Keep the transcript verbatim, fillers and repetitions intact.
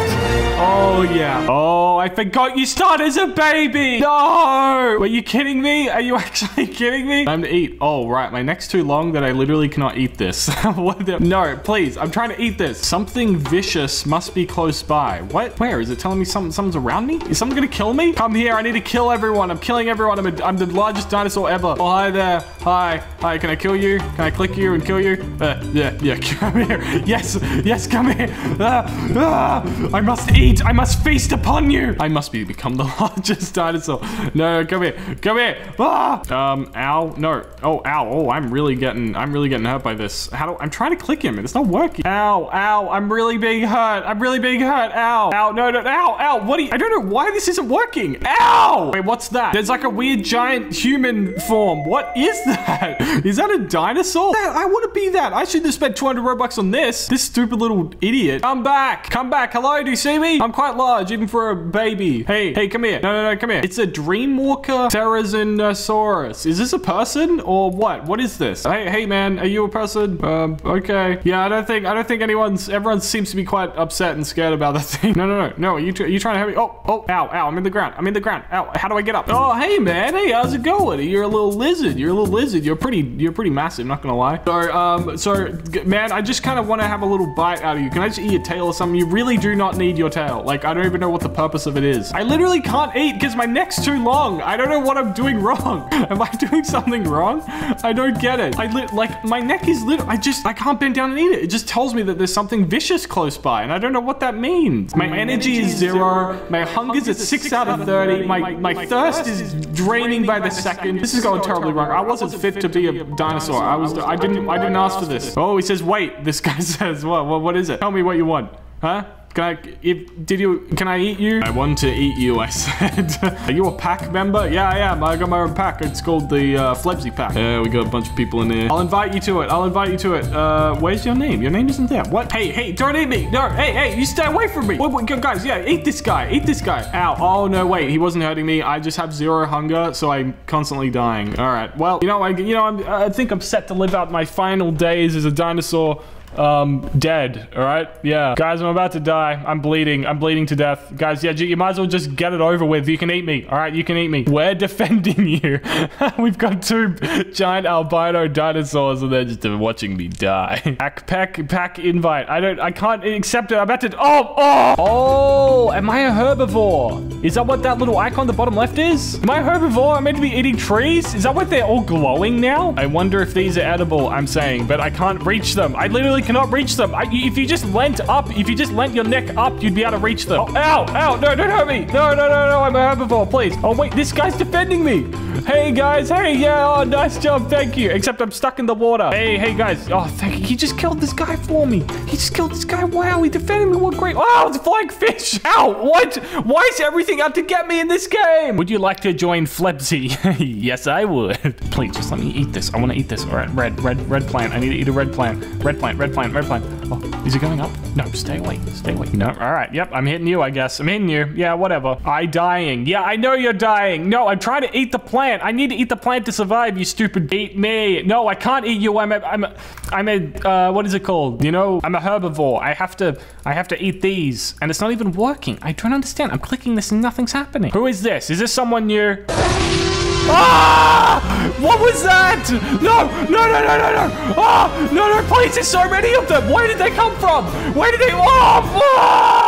Oh, yeah. Oh, I forgot you start as a baby. No. Were you kidding me? Are you actually kidding me? Time to eat. Oh, right. My neck's too long that I literally cannot eat this. What the? No, please. I'm trying to eat this. Something vicious must be close by. What? Where? Is it telling me something, someone's around me? Is someone going to kill me? Come here. I need to kill everyone. I'm killing everyone. I'm, a, I'm the largest dinosaur ever. Oh, hi there. Hi. Hi. Can I kill you? Can I click you and kill you? Uh, yeah. Yeah. Come here. Yes. Yes. Come here. Ah, ah. I must eat. I must feast upon you. I must be become the largest dinosaur. No. Come here. Come here. Ah. Um. Ow. No. Oh. Ow. Oh. I'm really getting. I'm really getting hurt by this. How do? I'm trying to click him. It's not working. Ow. Ow. I'm really being hurt. I'm really being hurt. Ow. Ow. No. No. Ow. Ow. What do you? I don't know why this isn't working. Ow. Wait, what's that? There's like a weird giant human form. What is that? Is that a dinosaur? That, I want to be that. I should have spent two hundred Robux on this. This stupid little idiot. Come back. Come back. Hello, do you see me? I'm quite large, even for a baby. Hey, hey, come here. No, no, no, come here. It's a Dreamwalker Terrazinosaurus. Is this a person or what? What is this? Hey, hey, man, are you a person? Um, okay. Yeah, I don't think, I don't think anyone's, everyone seems to be quite upset and scared about that thing. No, no, no, no. Are you, are you trying to help me? Oh, oh, ow, ow. I'm in the ground. I'm in the ground. Ow. How do I get up? Oh, hey, man. Hey, how's it going? You're a little lizard. You're a little lizard. You're pretty, you're pretty massive, not gonna lie. So, um, so, man, I just kind of want to have a little bite out of you. Can I just eat your tail or something? You really do not need your tail. Like, I don't even know what the purpose of it is. I literally can't eat because my neck's too long. I don't know what I'm doing wrong. Am I doing something wrong? I don't get it. I, li like, my neck is lit. I just, I can't bend down and eat it. It just tells me that there's something vicious close by, and I don't know what that means. My, my energy, energy is zero. zero. My, my hunger's at six out of thirty. My, My, my thirst, thirst is draining, draining by the, by the second. second. This is going terribly wrong. I wasn't, I wasn't fit, fit to be a dinosaur. dinosaur. I was. I didn't. I didn't ask for this. Oh, he says wait. This guy says what? What? What is it? Tell me what you want, huh? Can I, if, did you, can I eat you? I want to eat you, I said. Are you a pack member? Yeah, I am. I got my own pack. It's called the uh, Flebsy pack. Yeah, uh, we got a bunch of people in there. I'll invite you to it. I'll invite you to it. Uh, where's your name? Your name isn't there. What? Hey, hey, don't eat me. No, hey, hey, you stay away from me. Wait, wait, guys, yeah, eat this guy. Eat this guy. Ow. Oh, no, wait. He wasn't hurting me. I just have zero hunger, so I'm constantly dying. All right. Well, you know, I, you know, I'm, I think I'm set to live out my final days as a dinosaur. Um, dead, all right? Yeah. Guys, I'm about to die. I'm bleeding. I'm bleeding to death. Guys, yeah, you might as well just get it over with. You can eat me, all right? You can eat me. We're defending you. We've got two giant albino dinosaurs and they're just watching me die. Pack, pack, pack invite. I don't, I can't accept it. I'm about to, oh, oh! Oh, am I a herbivore? Is that what that little icon on the bottom left is? Am I a herbivore? I'm meant to be eating trees? Is that what they're all glowing now? I wonder if these are edible, I'm saying, but I can't reach them. I literally cannot reach them. I, if you just leant up, if you just leant your neck up, you'd be able to reach them. Oh, ow, ow, no, don't hurt me. No, no, no, no, I'm a herbivore, please. Oh, wait, this guy's defending me. Hey, guys, hey, yeah, oh, nice job, thank you. Except I'm stuck in the water. Hey, hey, guys. Oh, thank you. He just killed this guy for me. He just killed this guy. Wow, he defended me. What great. Oh, it's a flying fish. Ow, what? Why is everything out to get me in this game? Would you like to join Flebsy? Yes, I would. Please, just let me eat this. I want to eat this. All right, red, red, red plant. I need to eat a red plant. Red plant, red plan, right plan. Oh, is it going up? No, stay away, stay away. No, all right, yep, I'm hitting you, I guess. I'm hitting you, yeah, whatever. I dying, yeah, I know you're dying. No, I'm trying to eat the plant. I need to eat the plant to survive, you stupid. Eat me. No, I can't eat you, I'm a, I'm a, I'm a, uh, what is it called? You know, I'm a herbivore. I have to, I have to eat these. And it's not even working. I don't understand. I'm clicking this and nothing's happening. Who is this? Is this someone new? Ah! What was that? No, no, no, no, no, no. Ah, no, no, please, there's so many of them. Where did they come from? Where did they, oh, ah!